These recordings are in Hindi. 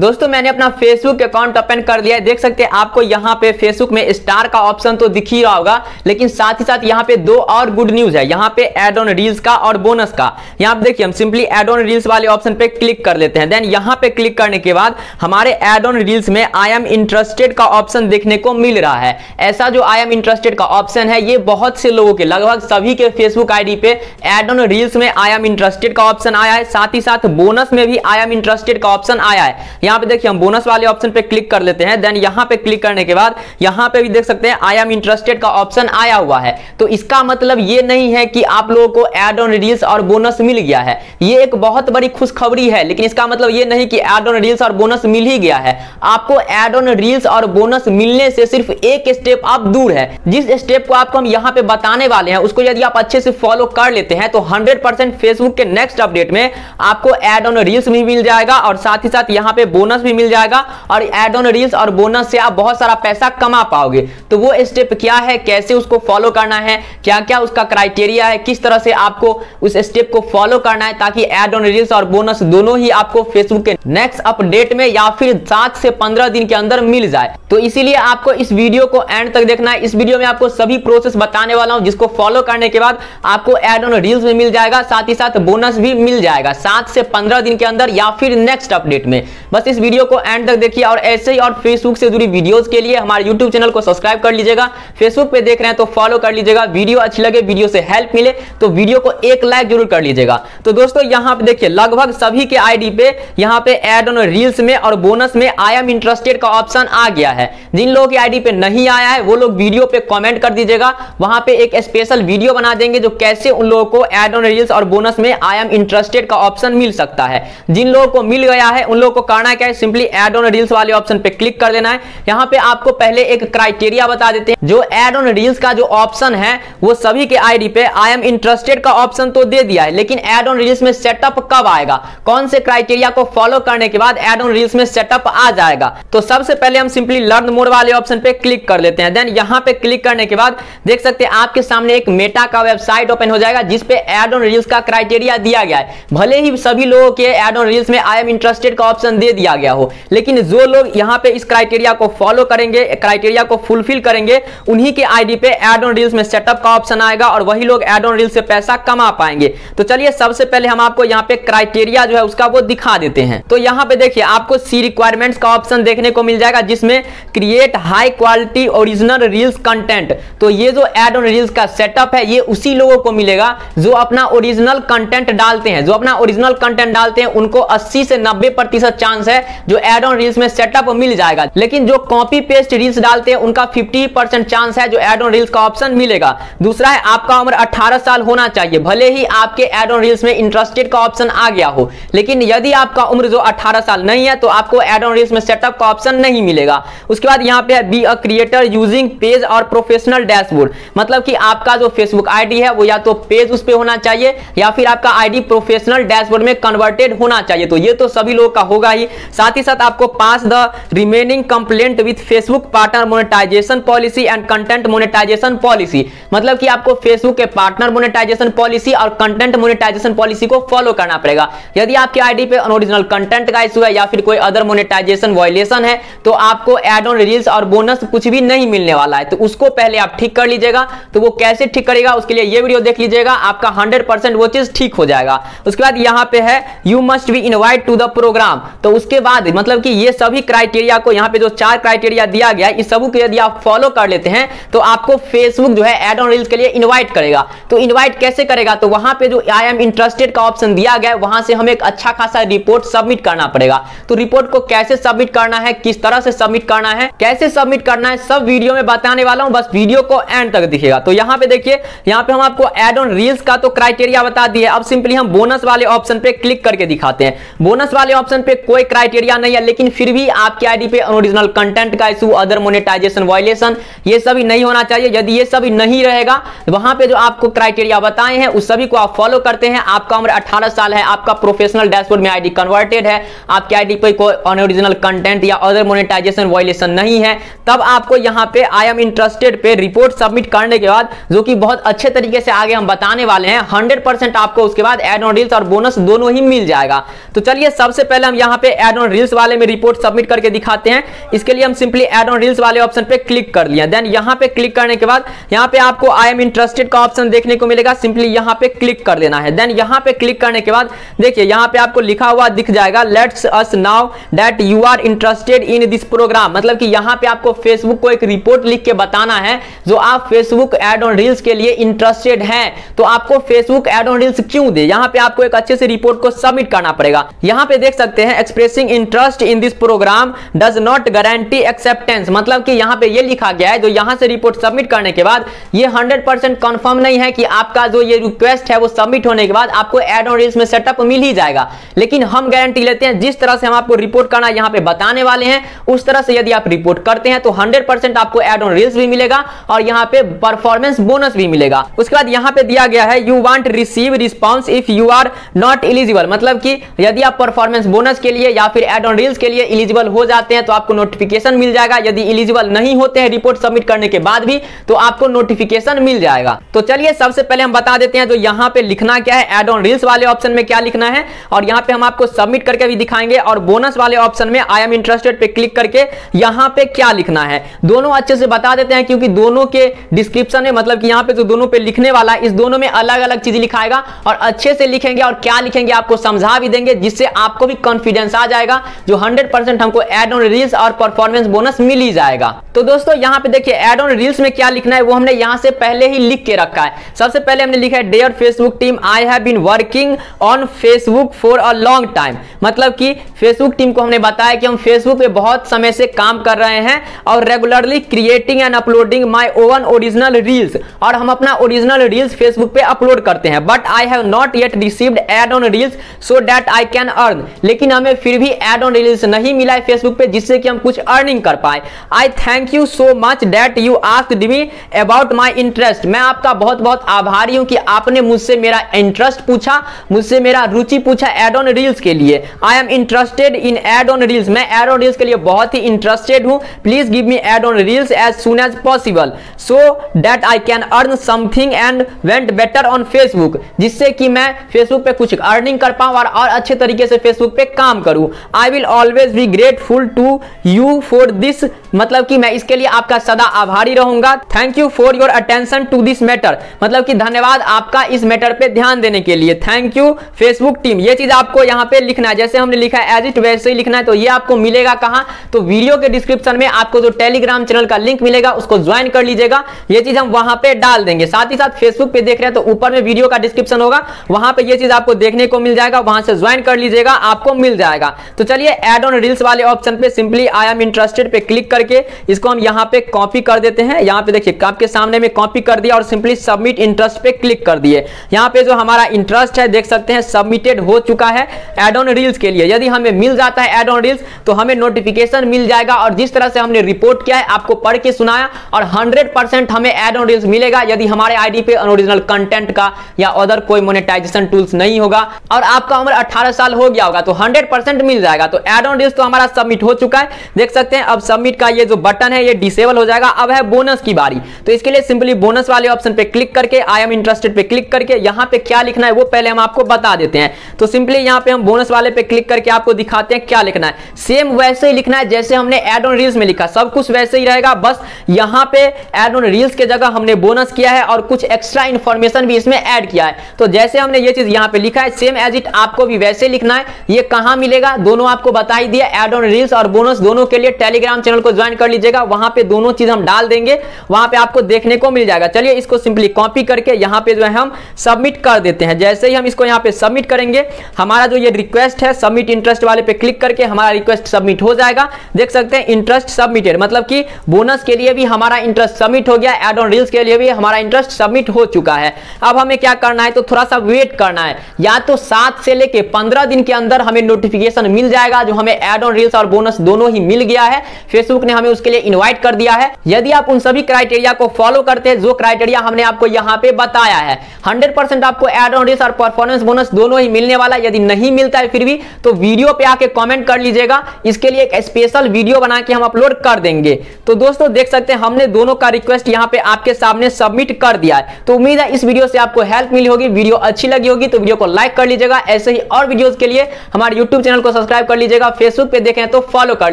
दोस्तों मैंने अपना फेसबुक अकाउंट ओपन कर लिया है। देख सकते हैं आपको यहाँ पे फेसबुक में स्टार का ऑप्शन तो दिख ही रहा होगा, लेकिन साथ ही साथ यहाँ पे दो और गुड न्यूज है। यहाँ पे एड ऑन रील्स का और बोनस का। यहाँ पे देखिए हम सिंपली एड ऑन रील्स वाले ऑप्शन पे क्लिक कर लेते हैं। देन यहाँ पे क्लिक करने के बाद हमारे एड ऑन रील्स में आई एम इंटरेस्टेड का ऑप्शन देखने को मिल रहा है। ऐसा जो आई एम इंटरेस्टेड का ऑप्शन है ये बहुत से लोगों के, लगभग सभी के फेसबुक आई डी पे एड ऑन रील्स में आई एम इंटरेस्टेड का ऑप्शन आया है। साथ ही साथ बोनस में भी आई एम इंटरेस्टेड का ऑप्शन आया है। यहाँ पे देखिए हम बोनस वाले ऑप्शन पे क्लिक कर लेते हैं। देन यहाँ पे क्लिक करने के बाद यहाँ पे भी देख सकते हैं आई एम इंटरेस्टेड का ऑप्शन आया हुआ है। तो इसका मतलब ये नहीं है कि आप लोगों को ऐड ऑन रील्स और बोनस मिल गया है, ये एक बहुत बड़ी खुशखबरी है, लेकिन इसका मतलब ये नहीं कि ऐड ऑन रील्स और बोनस मिल ही गया है। आपको ऐड ऑन रील्स और बोनस मिलने से सिर्फ एक स्टेप आप दूर है। जिस स्टेप को आपको हम यहाँ पे बताने वाले हैं उसको यदि आप अच्छे से फॉलो कर लेते हैं तो 100% फेसबुक के नेक्स्ट अपडेट में आपको ऐड ऑन रील्स भी मिल जाएगा और साथ ही साथ यहाँ पे बोनस भी मिल जाएगा और ऐड ऑन रील्स और बोनस से आप बहुत सारा पैसा कमा पाओगे। तो वो स्टेप क्या है, कैसे उसको फॉलो करना है, क्या क्या उसका क्राइटेरिया है, किस तरह से आपको उस स्टेप को फॉलो करना है ताकि ऐड ऑन रील्स और बोनस दोनों ही आपको फेसबुक के नेक्स्ट अपडेट में या फिर 7 से 15 दिन के अंदर मिल जाए। तो इसीलिए आपको इस वीडियो को एंड तक देखना है। इस वीडियो में आपको सभी प्रोसेस बताने वाला हूं जिसको फॉलो करने के बाद आपको ऐड ऑन रील्स भी मिल जाएगा, साथ ही साथ बोनस भी मिल जाएगा 7 से 15 दिन के अंदर या फिर नेक्स्ट अपडेट में। बस इस वीडियो को एंड तक देखिए और ऐसे ही और फेसबुक से जुड़ी वीडियोस के लिए हमारे यूट्यूब चैनल को सब्सक्राइब कर लीजिएगा। फेसबुक पे देख रहे हैं तो फॉलो कर लीजिएगा। वीडियो अच्छी लगे, वीडियो से हेल्प मिले तो वीडियो को एक लाइक जरूर कर लीजिएगा। तो दोस्तों यहाँ पे देखिए लगभग सभी के आईडी पे यहाँ पे ऐड ऑन रील्स में और बोनस में आई एम इंटरेस्टेड का ऑप्शन आ गया है। जिन लोगों की आईडी पे नहीं आया है वो लोग वीडियो पे कॉमेंट कर दीजिएगा, वहां पे एक स्पेशल वीडियो बना देंगे जो कैसे उन लोगों को ऐड ऑन रील्स और बोनस में आई एम इंटरेस्टेड का ऑप्शन मिल सकता है। जिन लोगों को मिल गया है उन लोगों को करना क्या है, सिंपली ऐड ऑन रील्स वाले ऑप्शन पे क्लिक कर देना है। यहाँ पे आपको पहले एक क्राइटेरिया बता देते हैं। जो ऐड ऑन रील्स का जो ऑप्शन है वो सभी के आईडी पे आई एम इंटरेस्टेड का ऑप्शन तो दे दिया है, लेकिन ऐड ऑन रील्स में सेटअप कब आएगा, कौन से क्राइटेरिया को फॉलो करने के बाद ऐड ऑन रील्स में सेटअप आ जाएगा। तो सबसे पहले हम सिंपली लर्न मोर वाले ऑप्शन पे क्लिक कर लेते हैं। देन यहाँ पे क्लिक करने के बाद देख सकते हैं आपके सामने एक मेटा का वेबसाइट ओपन हो जाएगा जिसपे ऐड ऑन रील्स का क्राइटेरिया दिया गया है। भले ही सभी लोगों के ऐड ऑन रील्स में आई एम इंटरेस्टेड का ऑप्शन दे दिया गया हो, लेकिन जो लोग यहां पे इस क्राइटेरिया को फॉलो करेंगे, क्राइटेरिया को फुलफिल करेंगे, उन्हीं के आईडी पे ऐड ऑन रील्स में सेटअप का ऑप्शन आएगा और वही लोग ऐड ऑन रील्स से पैसा कमा पाएंगे। तो चलिए सबसे पहले हम आपको यहां पे क्राइटेरिया जो है उसका वो दिखा देते हैं। तो यहां पे देखिए आपको सी रिक्वायरमेंट्स का ऑप्शन देखने को मिल जाएगा जिसमें create high quality original reels content. तो ये जो ऐड ऑन रील्स का सेटअप है ये उसी लोगों को मिलेगा जो अपना ओरिजिनल कंटेंट डालते हैं। जो अपना ओरिजिनल कंटेंट डालते हैं उनको 80 से 90% चांस है जो ऐड ऑन रील्स में सेटअप मिल जाएगा, लेकिन जो कॉपी पेस्ट रील्स डालते हैं उनका 50% चांस है जो ऐड ऑन रील्स का ऑप्शन मिलेगा। दूसरा है आपका उम्र 18 साल होना चाहिए। भले ही आपके ऐड ऑन रील्स में इंटरेस्टेड का ऑप्शन आ गया हो, लेकिन यदि आपका उम्र जो 18 साल नहीं है तो आपको ऐड ऑन रील्स में सेटअप का ऑप्शन नहीं मिलेगा। उसके बाद यहाँ पे be a creator using page और प्रोफेशनल डैशबोर्ड, मतलब कि आपका जो फेसबुक आईडी है वो या तो पेज उस पर होना चाहिए या फिर आपका आईडी प्रोफेशनल डैशबोर्ड में कन्वर्टेड होना चाहिए। तो ये तो सभी लोग का होगा ही। साथ ही साथ आपको pass the remaining complaint with Facebook partner monetization policy and content monetization policy, मतलब कि आपको फेसबुक के पार्टनर मोनेटाइजेशन पॉलिसी और कंटेंट मोनेटाइजेशन पॉलिसी को फॉलो करना पड़ेगा। यदि आपके आईडी पे अनओरिजिनल कंटेंट का इशू है या फिर कोई अदर मोनेटाइजेशन वायलेशन है तो आपको ऐड ऑन रील्स और बोनस कुछ भी नहीं मिलने वाला है। तो उसको पहले आप ठीक कर लीजिएगा। तो वो कैसे ठीक करेगा उसके लिए ये वीडियो देख लीजिएगा, आपका 100% वो चीज ठीक हो जाएगा। उसके बाद यहाँ पे है you must be invite to the programme. तो उसके बाद मतलब कि ये सभी क्राइटेरिया को यहाँ पे जो 4 क्राइटेरिया दिया गया है इस सब को यदि आप फॉलो कर लेते हैं तो आपको फेसबुक जो है ऐड ऑन रील्स के लिए इनवाइट करेगा। तो इनवाइट कैसे करेगा, तो वहां पे जो आई एम इंटरेस्टेड का ऑप्शन दिया गया है वहां से हमें एक अच्छा खासा रिपोर्ट सबमिट करना पड़ेगा। तो रिपोर्ट को कैसे सबमिट करना है, किस तरह से सबमिट करना है, कैसे सबमिट करना है, सब वीडियो में बताने वाला हूँ। बस वीडियो को एंड तक दिखेगा। तो यहाँ पे देखिए यहाँ पे हम आपको ऐड ऑन रील्स का तो क्राइटेरिया बता दिए। अब सिंपली हम बोनस वाले ऑप्शन पे क्लिक करके दिखाते हैं। बोनस वाले ऑप्शन पे कोई क्राइटेरिया नहीं है, लेकिन फिर भी आपके आईडी पे ओरिजिनल कंटेंट का इशू, अदर मोनेटाइजेशन वायलेशन, ये सभी नहीं होना चाहिए। यदि ये सभी नहीं रहेगा, वहां पे जो आपको क्राइटेरिया बताए हैं उस सभी को आप फॉलो करते हैं। आपका उम्र 18 साल है, आपका प्रोफेशनल डैशबोर्ड में आईडी कन्वर्टेड है, आपके आईडी पे कोई अनओरिजिनल कंटेंट या अदर मोनेटाइजेशन वायलेशन नहीं है, तब आपको यहाँ पे आई एम इंटरेस्टेड पे रिपोर्ट सबमिट करने के बाद, जो कि बहुत अच्छे तरीके से आगे हम बताने वाले हैं, 100% आपको उसके बाद ऐड ऑन रील्स और बोनस दोनों ही मिल जाएगा। तो चलिए सबसे पहले हम यहाँ पे एड ऑन रील्स वाले में रिपोर्ट सबमिट करके दिखाते हैं। इसके लिए हम सिंपली एड ऑन रील्स वाले ऑप्शन पे क्लिक कर लिया। देन यहाँ पे क्लिक करने के बाद यहाँ पे आपको आई एम इंटरेस्टेड का ऑप्शन देखने को मिलेगा, सिंपली यहाँ पे क्लिक कर देना है। देन यहाँ पे क्लिक करने के बाद देखिए यहाँ पे आपको लिखा हुआ दिख जाएगा let's us now that you are interested in this programme, मतलब कि यहाँ पे आपको फेसबुक को एक रिपोर्ट लिख के बताना है जो आप फेसबुक एड ऑन रील्स के लिए इंटरेस्टेड हैं। तो आपको फेसबुक एड ऑन रील्स क्यों दे, यहाँ पे आपको एक अच्छे से रिपोर्ट को सबमिट करना पड़ेगा। यहाँ पे देख सकते हैं expressing interest in this programme does not guarantee acceptance, मतलब कि यहाँ पे ये लिखा गया है जो यहाँ से रिपोर्ट सबमिट करने के बाद ये 100% कंफर्म नहीं है कि आपका जो ये रिक्वेस्ट है वो सबमिट होने के बाद आपको एड ऑन रील्स में सेटअप मिल ही जाएगा, लेकिन हम गारंटी लेते हैं जिस तरह से हम आपको रिपोर्ट करना यहाँ पे बताने वाले हैं उस तरह से यदि आप रिपोर्ट करते हैं तो 100% आपको एड ऑन रील्स भी मिलेगा और यहाँ पे परफॉर्मेंस बोनस भी मिलेगा। उसके बाद यहाँ पे दिया गया है you want receive response if you are not eligible, मतलब कि यदि आप परफॉर्मेंस बोनस के लिए या फिर एड ऑन रील्स के लिए एलिजिबल हो जाते हैं तो आपको नोटिफिकेशन मिल जाएगा, यदि एलिजिबल नहीं होते हैं रिपोर्ट सबमिट करने के बाद भी तो आपको नोटिफिकेशन मिल जाएगा। तो चलिए सबसे पहले हम बता देते हैं तो यहाँ पे लिखना क्या है, एड ऑन रील्स वाले ऑप्शन में क्या लिखना है और यहाँ पे हम आपको सबमिट करके भी दिखाएंगे और बोनस वाले ऑप्शन में आई एम इंटरेस्टेड पे क्लिक करके यहाँ पे क्या लिखना है दोनों अच्छे से बता देते हैं, क्योंकि दोनों के डिस्क्रिप्शन है, मतलब कि यहाँ पे जो दोनों पे लिखने वाला है इस दोनों में अलग अलग चीज लिखाएगा और अच्छे से लिखेंगे और क्या लिखेंगे आपको समझा भी देंगे, जिससे आपको भी कॉन्फिडेंस आ जाएगा जो 100% हमको एड ऑन रील्स और परफॉर्मेंस बोनस मिल ही जाएगा। तो दोस्तों यहाँ पे देखिए एड ऑन रील्स में क्या लिखना है वो हमने यहाँ से पहले ही लिख के रखा है। सबसे पहले हमने लिखा है dear Facebook team I have been working on Facebook for a long time, मतलब कि फेसबुक टीम को हमने बताया कि हम फेसबुक पे बहुत समय से काम कर रहे हैं और regularly creating and uploading my own original reels, और हम अपना ओरिजिनल रील्स फेसबुक पे अपलोड करते हैं। But I have not yet received add on reels so that I can earn, लेकिन हमें फिर भी एड ऑन रील्स नहीं मिला है फेसबुक पे जिससे कि हम कुछ अर्निंग कर पाए। I thank you so much that you asked me about my interest, मैं आपका बहुत बहुत आभारी हूं कि आपने मुझसे मेरा इंटरेस्ट पूछा, मुझसे मेरा रुचि पूछा एड ऑन रील्स के लिए। I am interested in add on reels, मैं एड ऑन रील्स के लिए बहुत ही इंटरेस्टेड हूं। Please give me add on reels as soon as possible so that I can earn something and went better on Facebook, जिससे कि मैं फेसबुक पे कुछ अर्निंग कर पाऊं और अच्छे तरीके से फेसबुक पे काम करूं। I will always be grateful to you for this, मतलब कि मैं इसके लिए आपका सदा आभारी रहूंगा। Thank you for your attention to this matter, मतलब कि धन्यवाद आपका इस मैटर पे ध्यान देने के लिए। थैंक यू फेसबुक टीम, ये चीज आपको यहाँ पे लिखना है, जैसे हमने लिखा है एज इट वैसे ही लिखना है। तो ये आपको मिलेगा कहाँ, तो वीडियो के डिस्क्रिप्शन में आपको जो टेलीग्राम चैनल का लिंक मिलेगा उसको ज्वाइन कर लीजिएगा, ये चीज हम वहां पे डाल देंगे। साथ ही साथ फेसबुक पे देख रहे हैं तो ऊपर में वीडियो का डिस्क्रिप्शन होगा, वहां पे ये चीज आपको देखने को मिल जाएगा, वहां से ज्वाइन कर लीजिएगा, आपको मिल जाएगा। तो चलिए एड ऑन रील्स वाले ऑप्शन पे सिंपली आई एम इंटरेस्टेड पे क्लिक करके इसको हम यहाँ पे कॉपी कर देते हैं। यहाँ पे देखिए आपके सामने में कॉपी कर दिया और सिंपली सबमिट इंटरेस्ट पे क्लिक कर दिए। यहाँ पे जो हमारा इंटरेस्ट है देख सकते हैं सबमिटेड हो चुका है एड ऑन रील्स के लिए। यदि हमें मिल जाता है एड ऑन रील्स तो हमें नोटिफिकेशन मिल जाएगा और जिस तरह से हमने रिपोर्ट किया है आपको पढ़ के सुनाया और 100% हमें एड ऑन रील्स मिलेगा यदि हमारे आईडी पे अनओरिजिनल कंटेंट का या अदर कोई मोनेटाइजेशन टूल्स नहीं होगा और आपका उम्र 18 साल हो गया होगा तो 100% मिल जाएगा। तो एड ऑन रील्स तो हमारा सबमिट हो चुका है, देख सकते हैं अब सबमिट का ये जो बटन है ये डिसेबल हो जाएगा। अब है बोनस की बारी, तो इसके लिए सिंपली बोनस वाले ऑप्शन पे क्लिक करके आई एम इंटरेस्टेड पे क्लिक करके यहाँ पे क्या लिखना है वो पहले हम आपको बता देते हैं। तो सिंपली यहाँ पे हम बोनस वाले पे क्लिक करके आपको दिखाते हैं क्या लिखना है। सेम वैसे ही लिखना है जैसे हमने एड ऑन रील्स में लिखा, सब कुछ वैसे ही रहेगा, बस यहाँ पे एड ऑन रील्स के जगह हमने बोनस किया है और कुछ एक्स्ट्रा इन्फॉर्मेशन भी इसमें ऐड किया है। तो जैसे हमने ये चीज यहाँ पे लिखा है सेम एज इट आपको भी वैसे लिखना है। ये कहाँ मिलेगा दोनों आपको बता ही दिया, एड ऑन रील्स और बोनस दोनों के लिए टेलीग्राम चैनल को ज्वाइन कर लीजिएगा, वहां पे दोनों चीज हम डाल देंगे, वहां पे आपको देखने को मिल जाएगा। चलिए इसको सिंपली कॉपी करके यहाँ पे जो है हम सबमिट कर देते हैं। जैसे ही हम इसको यहाँ पे सबमिट करेंगे हमारा जो ये रिक्वेस्ट है सबमिट इंटरेस्ट वाले पे क्लिक करके हमारा रिक्वेस्ट सबमिट हो जाएगा। देख सकते हैं इंटरेस्ट सबमिटेड, मतलब कि बोनस के लिए भी हमारा इंटरेस्ट सबमिट हो गया, एड ऑन रील्स के लिए भी हमारा इंटरेस्ट सबमिट हो चुका है। अब हमें क्या करना है तो थोड़ा सा वेट करना है, या तो 7 से लेके 15 दिन के अंदर हमें नोटिफिकेशन मिल जाएगा जो हमें एड ऑन रील्स और बोनस दोनों ही मिल गया है, फेसबुक ने हमें उसके लिए इनवाइट कर दिया है। यदि आप उन सभी क्राइटेरिया को फॉलो करते हैं जो क्राइटेरिया हमने आपको यहाँ पे बताया है 100% आपको एड ऑन रील्स और परफॉर्मेंस बोनस दोनों ही मिलने वाला है। यदि नहीं मिलता है फिर भी तो वीडियो पे आके कमेंट कर लीजिएगा, इसके लिए एक स्पेशल वीडियो बना के हम अपलोड कर देंगे। तो दोस्तों देख सकते हैं हमने दोनों का रिक्वेस्ट यहाँ पे आपके सामने सबमिट कर दिया है। तो उम्मीद है इस वीडियो से आपको हेल्प मिली होगी, वीडियो अच्छी लगी होगी तो वीडियो को लाइक कर लीजिएगा। ऐसे ही और वीडियोस के लिए हमारे YouTube चैनल को सब्सक्राइब कर लीजिएगा, फेसबुक पे देखें तो फॉलो कर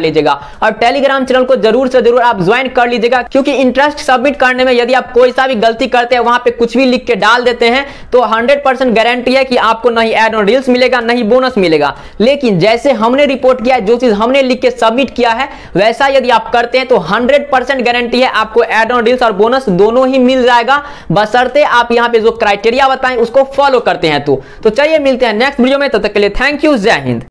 लीजिएगा और टेलीग्राम चैनल को जरूर से जरूर आप ज्वाइन कर लीजिएगा, क्योंकि इंटरेस्ट सबमिट करने में यदि आप कोई सा भी गलती करते हैं, वहां पे कुछ भी लिख के डाल देते हैं, तो 100% गारंटी है कि आपको नहीं ऐड ऑन रील्स मिलेगा, नहीं बोनस मिलेगा। लेकिन जैसे हमने रिपोर्ट किया है, जो चीज हमने लिख के सबमिट किया है, वैसा यदि आप करते हैं तो 100% गारंटी है आपको ऐड ऑन रील्स और बोनस दोनों ही मिल जाएगा, बशर्ते आप यहाँ पे जो क्राइटेरिया बताएं उसको फॉलो करते हैं। तो चलिए मिलते हैं नेक्स्ट वीडियो में, तब तक के लिए थैंक यू, जय हिंद।